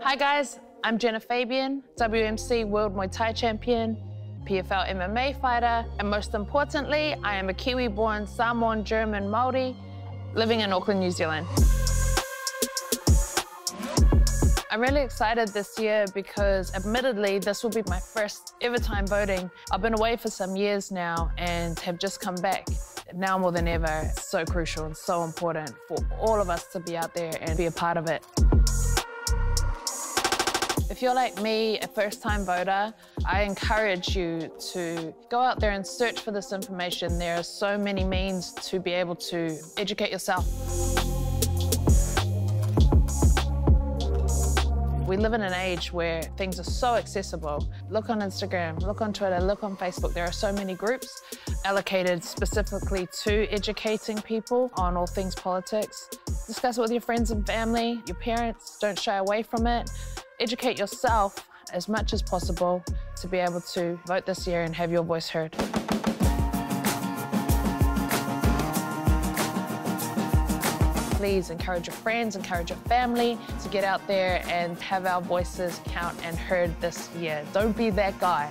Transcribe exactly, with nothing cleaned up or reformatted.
Hi guys, I'm Genah Fabian, W M C World Muay Thai Champion, P F L M M A fighter, and most importantly, I am a Kiwi-born Samoan, German, Māori, living in Auckland, New Zealand. I'm really excited this year because, admittedly, this will be my first ever time voting. I've been away for some years now and have just come back. Now more than ever, it's so crucial and so important for all of us to be out there and be a part of it. If you're like me, a first-time voter, I encourage you to go out there and search for this information. There are so many means to be able to educate yourself. We live in an age where things are so accessible. Look on Instagram, look on Twitter, look on Facebook. There are so many groups allocated specifically to educating people on all things politics. Discuss it with your friends and family, your parents. Don't shy away from it. Educate yourself as much as possible to be able to vote this year and have your voice heard. Please encourage your friends, encourage your family to get out there and have our voices count and heard this year. Don't be that guy.